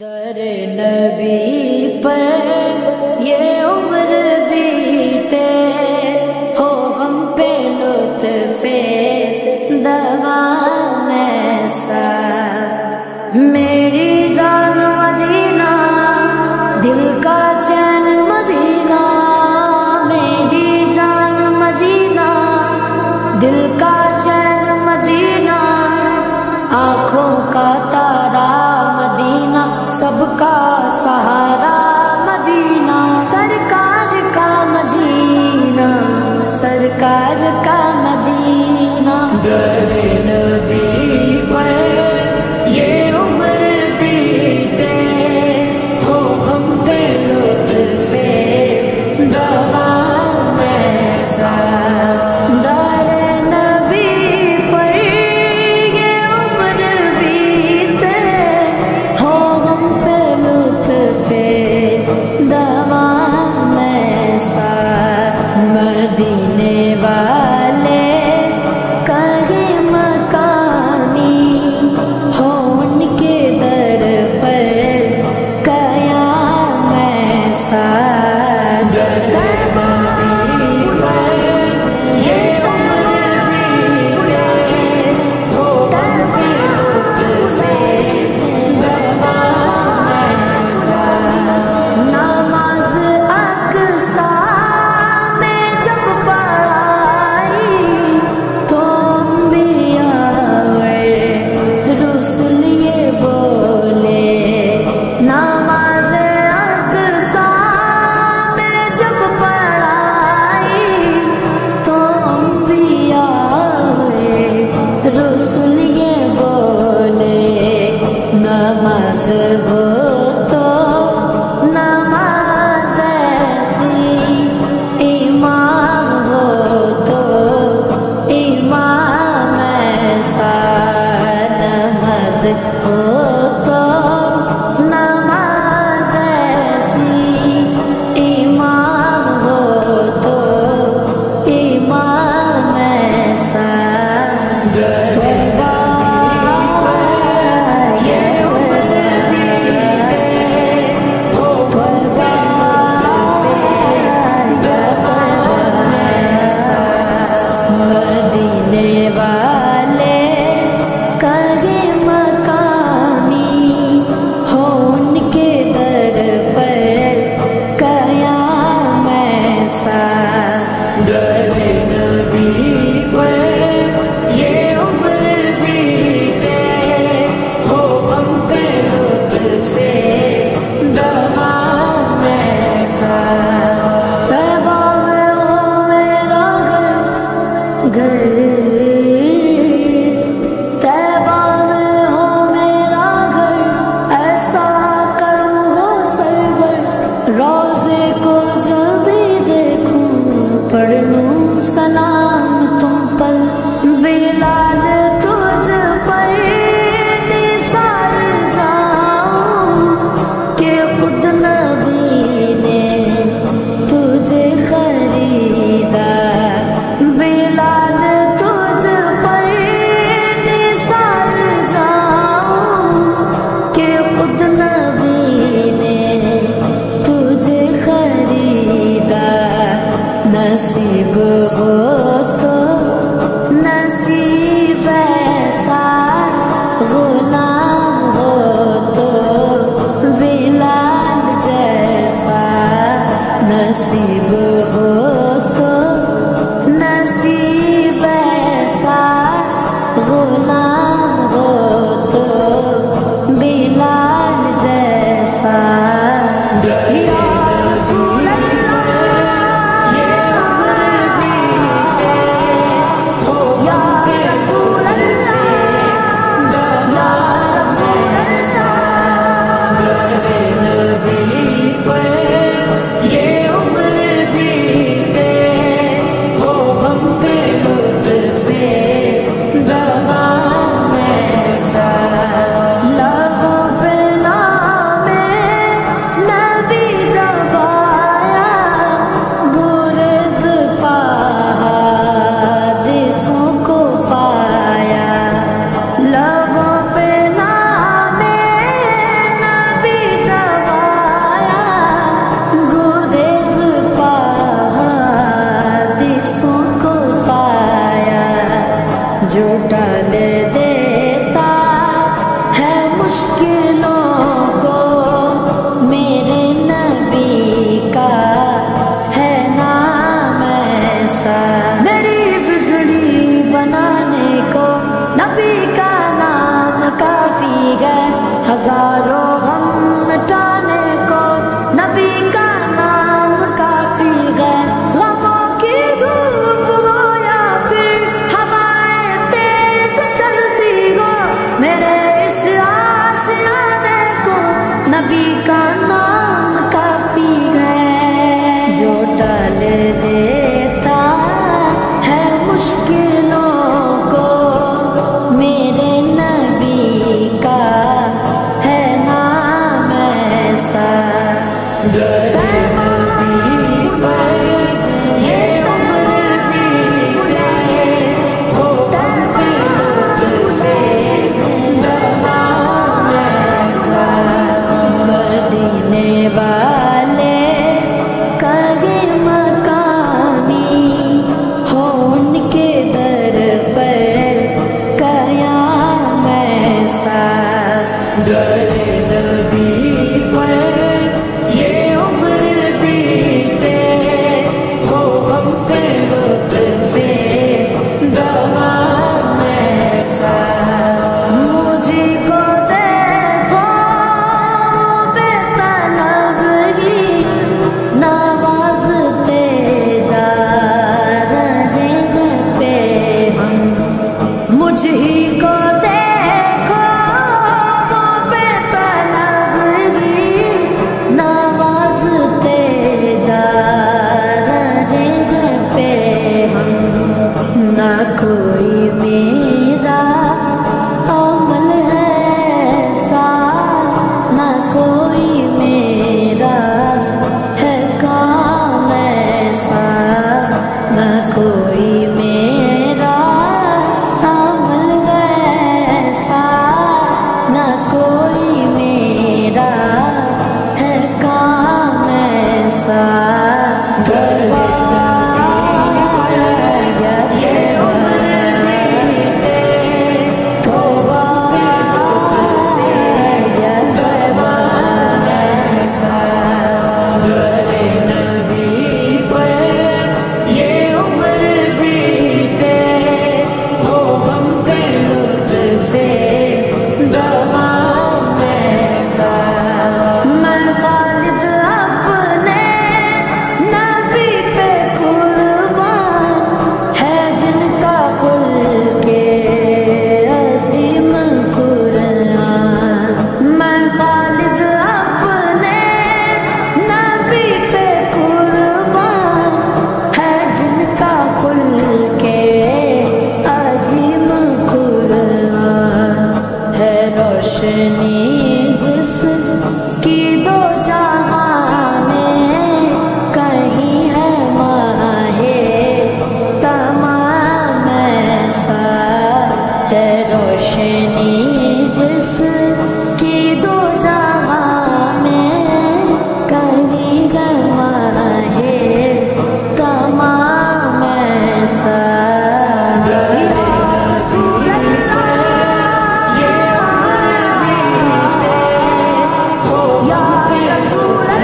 दर-ए-नबी पर ये उम्र बीते हो हम पे लुत्फे दवा में सा मेरी जान मदीना दिल का चैन मदीना मेरी जान मदीना दिल का चैन मदीना आँखों का तारा मदीना सबका सहारा मदीना सरकार का मदीना सरकार का मदीना। दर-ए-नबी पर ये उम्र बीते हो हम पे लुत्फे दवा में सा दर-ए-नबी पर ये उम्र बीते हो हम पे लुत्फे दवा में सा मदीने वाले नमाज हो तो नमाज ऐसी इमाम हो तो इमाम ऐसा नमाज हो तो नमाज ऐसी इमाम हो तो इमाम ऐसा। दर-ए-नबी पर ये उम्र बीते हजारों गम मिटाने को नबी का नाम काफी है। गमों की धूप हो या फिर हवाएं तेज चलती हो, मेरे इस आशियाने को नबी का नाम काफी है। जो टाले देता है मुश्किलों को, मेरे दर-ए-नबी पर ये उम्र बीते, होता भी तुझे दबाव में साथ। मदीने वाले करीम मकामी हो, उनके दर पर क़याम में साथ। दर-ए-नबी पर कोई मेरा अमल है सा, ना कोई मेरा है काम ऐसा, ना कोई मेरा अमल है सा, ना कोई मेरा है काम ऐसा। जिसकी दो जहां में कहीं है माहे तमाम ऐसा। है रोशनी जिसकी दो जहां में कहीं है माहे तमाम ऐसा। You're beautiful।